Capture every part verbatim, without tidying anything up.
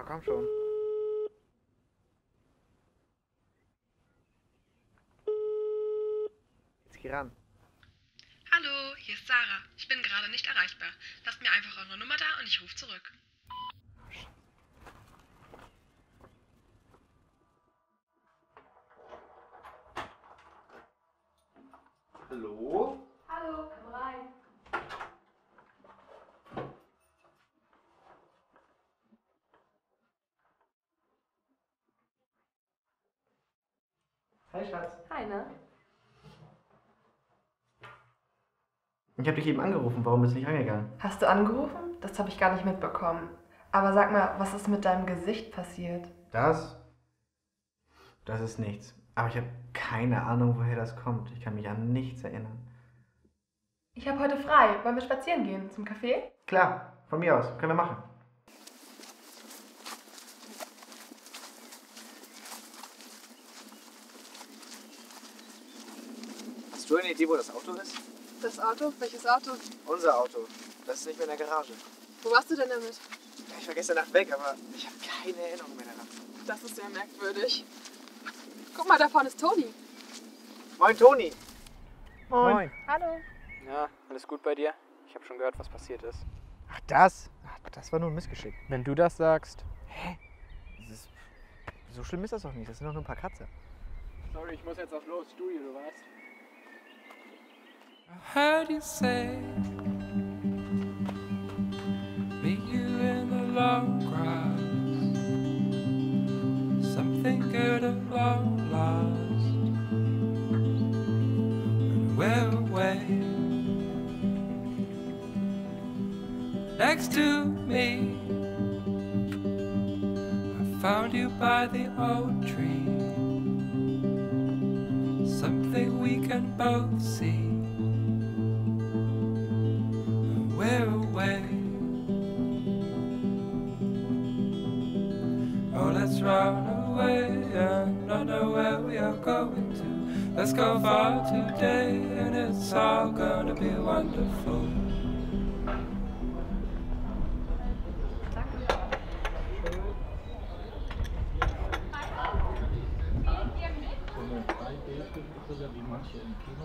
Ah, komm schon. Jetzt geh ran. Hallo, hier ist Sarah. Ich bin gerade nicht erreichbar. Lasst mir einfach eure Nummer da und ich rufe zurück. Hallo? Hallo, komm rein. Hi, Schatz. Hi, ne? Ich habe dich eben angerufen. Warum bist du nicht rangegangen? Hast du angerufen? Das habe ich gar nicht mitbekommen. Aber sag mal, was ist mit deinem Gesicht passiert? Das? Das ist nichts. Aber ich habe keine Ahnung, woher das kommt. Ich kann mich an nichts erinnern. Ich habe heute frei. Wollen wir spazieren gehen? Zum Café? Klar, von mir aus. Können wir machen. Hast du eine Idee, wo das Auto ist? Das Auto? Welches Auto? Unser Auto. Das ist nicht mehr in der Garage. Wo warst du denn damit? Ich war gestern Nacht weg, aber ich habe keine Erinnerung mehr daran. Das ist sehr merkwürdig. Guck mal, da vorne ist Toni. Moin, Toni. Moin. Moin. Hallo. Ja, alles gut bei dir? Ich habe schon gehört, was passiert ist. Ach, das? Ach, das war nur ein Missgeschick. Wenn du das sagst. Hä? Das ist, so schlimm ist das doch nicht. Das sind doch nur ein paar Katze. Sorry, ich muss jetzt auch los. Studio, du weißt. I heard you say, meet you in the long grass. Something good at long last. When we're away, next to me, I found you by the old tree. Something we can both see. We're away. Oh, let's run away and not know where we are going to. Let's go far today and it's all gonna be wonderful.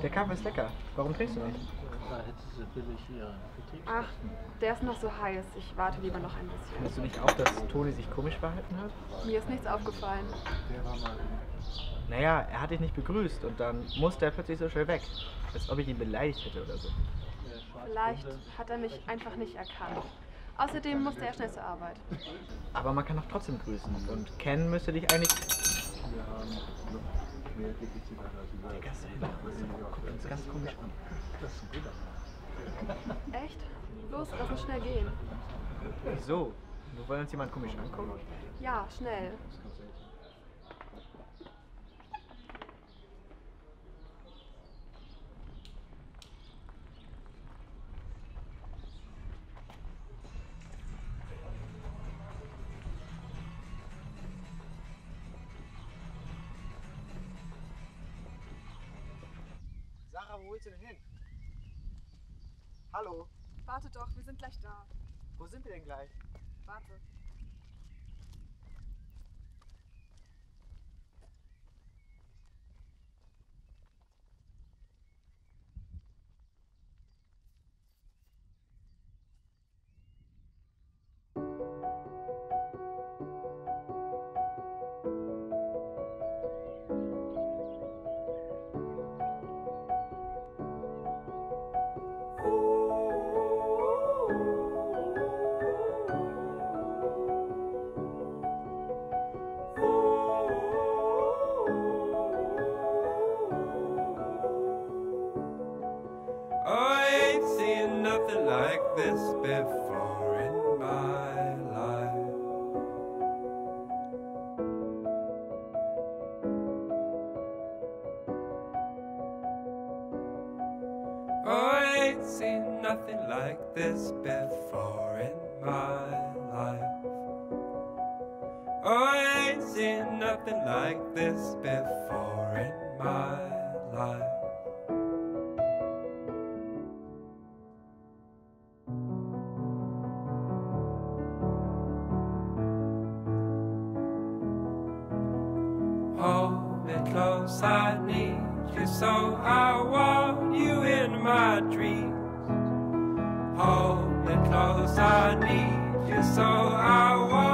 Der Kaffee ist lecker. Warum trinkst du nicht? Ach, der ist noch so heiß. Ich warte lieber noch ein bisschen. Findest du nicht auch, dass Toni sich komisch verhalten hat? Mir ist nichts aufgefallen. Naja, er hat dich nicht begrüßt und dann musste er plötzlich so schnell weg. Als ob ich ihn beleidigt hätte oder so. Vielleicht hat er mich einfach nicht erkannt. Außerdem musste er schnell zur Arbeit. Aber man kann doch trotzdem grüßen. Und kennen müsste dich eigentlich... Der Gast hinter uns. Guck uns ganz komisch an. Echt? Los, lass uns schnell gehen. Wieso? Wir wollen uns jemand komisch angucken? Ja, schnell. Sarah, wo willst du denn hin? Hallo? Warte doch, wir sind gleich da. Wo sind wir denn gleich? Warte. This before in my life. Oh, I ain't seen nothing like this before in my life. Oh, I ain't seen nothing like this before in my life. me close, I need you, so I want you in my dreams. Hold me close, I need you, so I want